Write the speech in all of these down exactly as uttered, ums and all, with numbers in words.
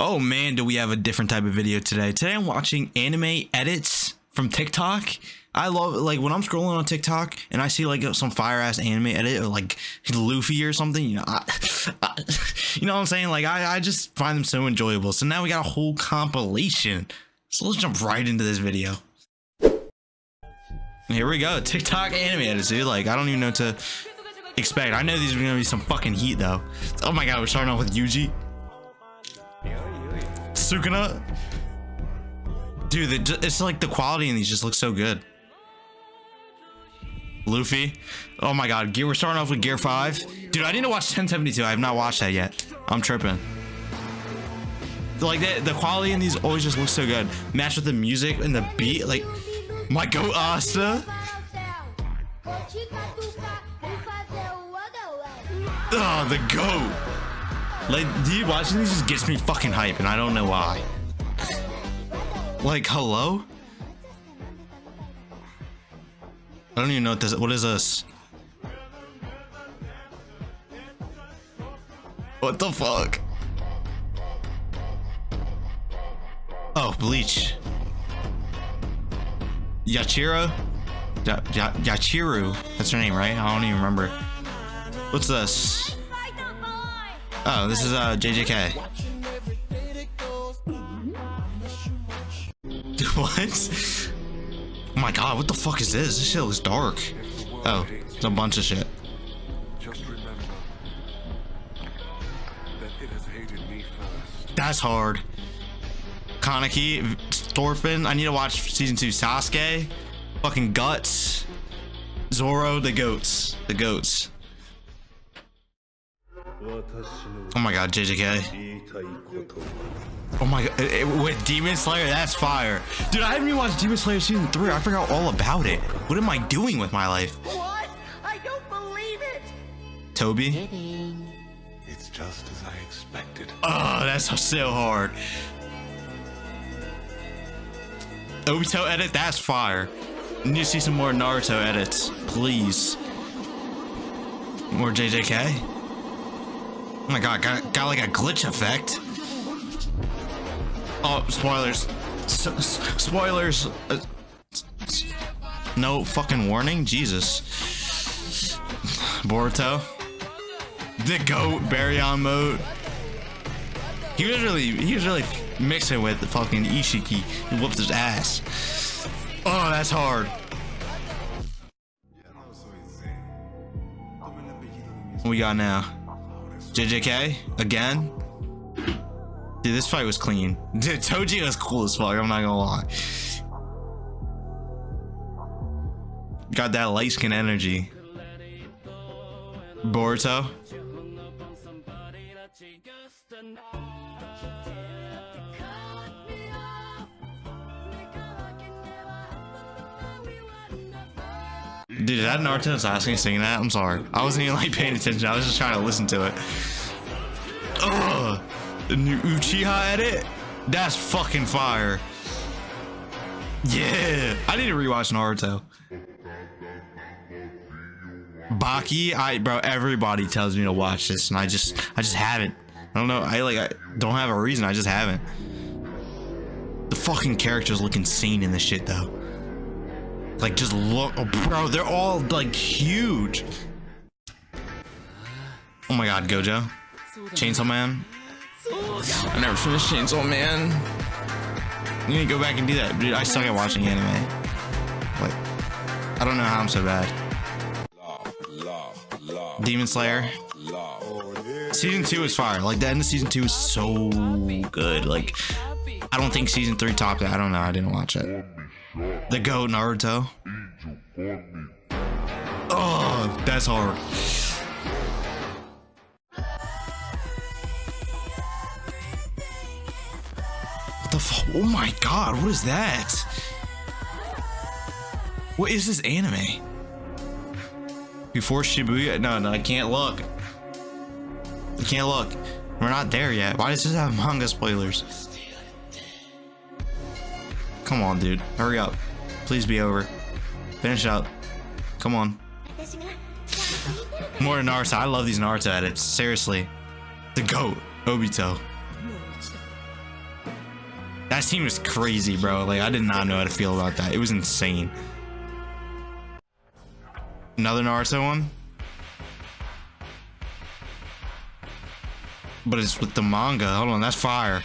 Oh man, do we have a different type of video today. Today I'm watching anime edits from TikTok. I love, like, when I'm scrolling on TikTok and I see like some fire ass anime edit or like Luffy or something, you know, I, I, you know what I'm saying? Like I, I just find them so enjoyable. So now we got a whole compilation. So let's jump right into this video. Here we go, TikTok anime edits, dude. Like I don't even know what to expect. I know these are gonna be some fucking heat though. Oh my god, we're starting off with Yuji. Sukuna. Dude, it's like the quality in these just looks so good. Luffy. Oh my god, we're starting off with gear five. Dude, I need to watch ten seventy-two. I have not watched that yet. I'm tripping. Like, the, the quality in these always just looks so good. Matched with the music and the beat. Like, my goat Asta. Oh, the goat. Like, dude, watching this just gets me fucking hype, and I don't know why. Like, hello? I don't even know what this is. What is this? What the fuck? Oh, Bleach. Yachiru? Ya ya Yachiru. That's her name, right? I don't even remember. What's this? Oh, this is uh, J J K. What? Oh my god, what the fuck is this? This shit looks dark. Oh, it's a bunch of shit. That's hard. Kaneki, Thorfinn. I need to watch season two. Sasuke, fucking Guts, Zoro, the goats, the goats. Oh my god, J J K. Oh my god, it, it, with Demon Slayer, that's fire. Dude, I haven't even watched Demon Slayer season three. I forgot all about it. What am I doing with my life? What? I don't believe it. Toby. It's just as I expected. Oh, that's so hard. Obito edit, that's fire. I need to see some more Naruto edits, please. More J J K. Oh my god, got, got like a glitch effect. Oh, spoilers. S s spoilers. Uh, no fucking warning? Jesus. Boruto. The goat, Baryon mode. He was really, he was really mixing with the fucking Ishiki. He whooped his ass. Oh, that's hard. What we got now? J J K again. Dude, this fight was clean. Dude, Toji was cool as fuck. I'm not gonna lie. Got that light skin energy. Boruto. Dude, is that Naruto and Sasuke singing that? I'm sorry. I wasn't even like paying attention. I was just trying to listen to it. Ugh. The new Uchiha edit? That's fucking fire. Yeah. I need to rewatch Naruto. Baki, I bro, everybody tells me to watch this and I just I just haven't. I don't know. I like I don't have a reason. I just haven't. The fucking characters look insane in this shit though. Like, just look, oh, bro, they're all, like, huge. Oh my god, Gojo. Chainsaw Man. I never finished Chainsaw Man. You need to go back and do that. Dude, I suck at watching anime. Like, I don't know how I'm so bad. Demon Slayer. Season two is fire. Like, the end of season two is so good. Like, I don't think season three topped that. I don't know. I didn't watch it. The goat Naruto. Oh, that's hard. What the fuck? Oh my god, what is that? What is this anime? Before Shibuya? No, no, I can't look. I can't look. We're not there yet. Why does this have manga spoilers? Come on, dude. Hurry up. Please be over. Finish up. Come on. More Naruto. I love these Naruto edits. Seriously. The goat. Obito. That scene was crazy, bro. Like, I did not know how to feel about that. It was insane. Another Naruto one? But it's with the manga. Hold on, that's fire.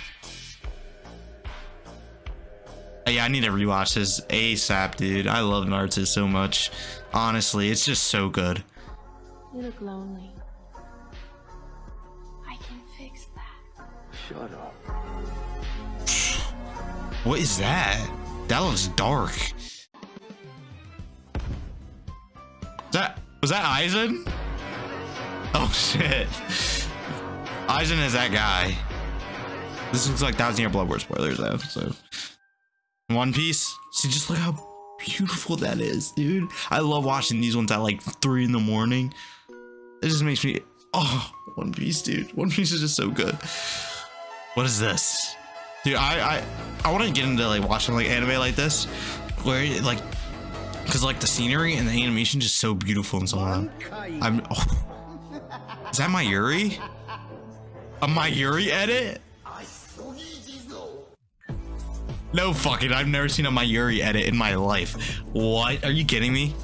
Oh, yeah, I need to rewatch this ASAP, dude. I love Naruto so much. Honestly, it's just so good. You look lonely. I can fix that. Shut up. What is that? That looks dark. Is that, was that Aizen? Oh shit. Aizen is that guy. This looks like Thousand Year Blood War spoilers though, so. One Piece. See, just look how beautiful that is, dude. I love watching these ones at like three in the morning. It just makes me, oh, One Piece, dude. One Piece is just so good. What is this? Dude, I I, I want to get into like watching like anime like this, where like, cause like the scenery and the animation is just so beautiful and so on. I'm, oh. Is that Mayuri? A Mayuri edit? No fucking, I've never seen a Mayuri edit in my life. What? Are you kidding me?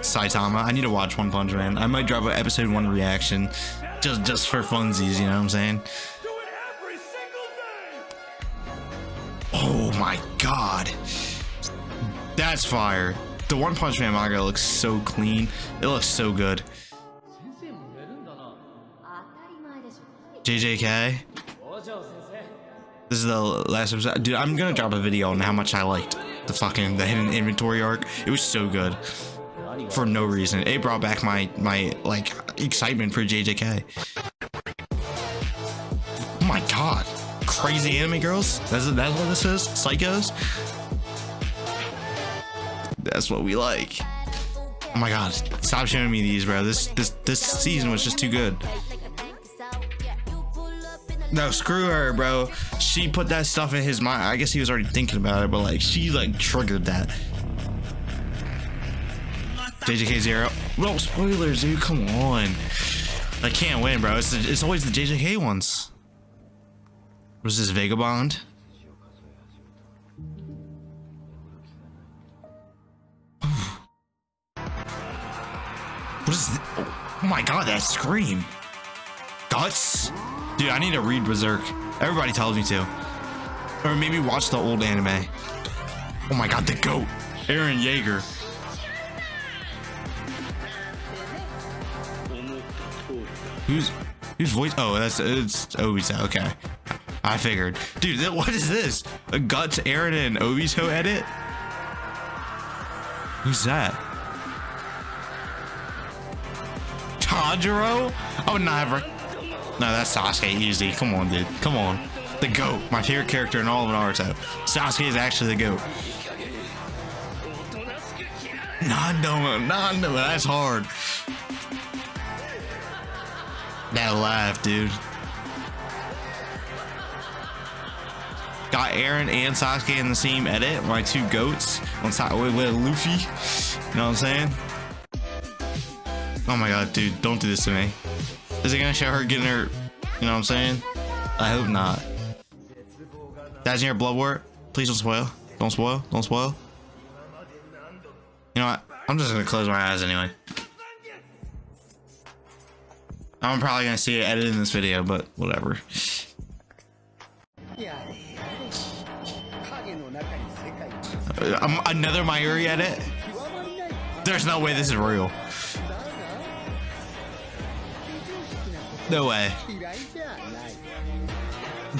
Saitama, I need to watch One Punch Man. I might drop an episode one reaction. Just, just for funsies, you know what I'm saying? Do it every single day. Oh my god, that's fire! The One Punch Man manga looks so clean. It looks so good. J J K. This is the last episode, dude. I'm gonna drop a video on how much I liked the fucking the hidden inventory arc. It was so good. For no reason, it brought back my my like excitement for J J K. Oh my god, crazy anime girls. That's that's what this is. Psychos. That's what we like. Oh my god, stop showing me these, bro. This this this season was just too good. No, screw her, bro. She put that stuff in his mind. I guess he was already thinking about it, but like she like triggered that. J J K Zero. No spoilers, dude. Come on. I can't win, bro. It's, the, it's always the J J K ones. Was this Vagabond? What is this? Oh my god, that scream. Guts? Dude, I need to read Berserk. Everybody tells me to. Or maybe watch the old anime. Oh my god, the goat. Aaron Yeager. Who's, who's voice? Oh, that's, it's Obito. Okay. I figured. Dude, that, what is this? A Guts, Aaron, and Obito edit? Who's that? Tanjiro? I would not have. No, that's Sasuke. Easy. Come on, dude. Come on. The GOAT. My favorite character in all of Naruto. Sasuke is actually the GOAT. Nandoma. Nandoma. That's hard. That laugh, dude. Got Aaron and Sasuke in the same edit. My two goats on top with Luffy. You know what I'm saying? Oh my god, dude, don't do this to me. Is it gonna show her getting her? You know what I'm saying? I hope not. That's in your blood war. Please don't spoil. Don't spoil. Don't spoil. You know what? I'm just gonna close my eyes anyway. I'm probably gonna see it edited in this video, but whatever. um, another Mayuri edit? There's no way this is real. No way.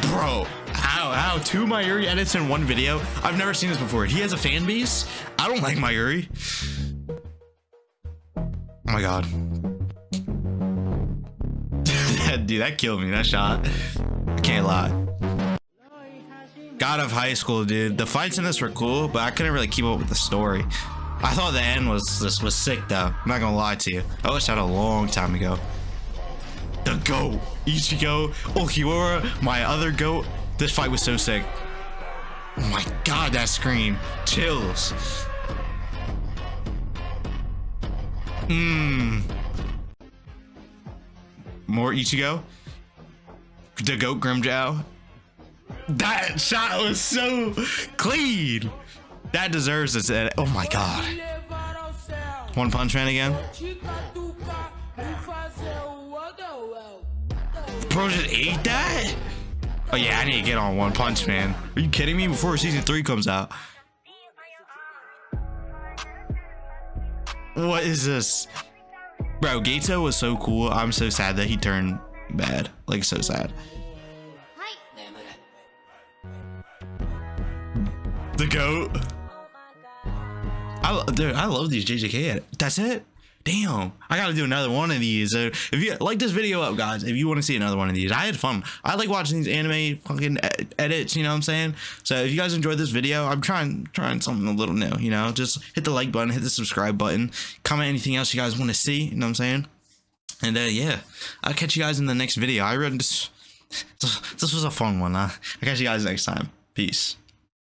Bro, how, how two Mayuri edits in one video? I've never seen this before. He has a fan base? I don't like Mayuri. Oh my god. Dude, that killed me. That shot. I can't lie. God of High School, dude. The fights in this were cool, but I couldn't really keep up with the story. I thought the end was this was sick, though. I'm not gonna lie to you. I wish that a long time ago. The goat, Ichigo, Okiwara, my other goat. This fight was so sick. Oh my god, that scream, chills. Mmm. More Ichigo, the goat Grimjow, That shot was so clean. That deserves its edit. Oh my god. One Punch Man again. Bro just ate that? Oh yeah, I need to get on One Punch Man. Are you kidding me? Before season three comes out. What is this? Bro, Gato was so cool. I'm so sad that he turned bad. Like, so sad. The goat. I, dude, I love these J J K edits. That's it? Damn. I gotta do another one of these. So if you like this video up, guys, if you want to see another one of these, I had fun. I like watching these anime fucking edits, you know what I'm saying? So if you guys enjoyed this video, I'm trying trying something a little new, you know? Just hit the like button, hit the subscribe button, comment anything else you guys want to see, you know what I'm saying? And uh, yeah, I'll catch you guys in the next video. I read this, this was a fun one. Huh? I'll catch you guys next time. Peace.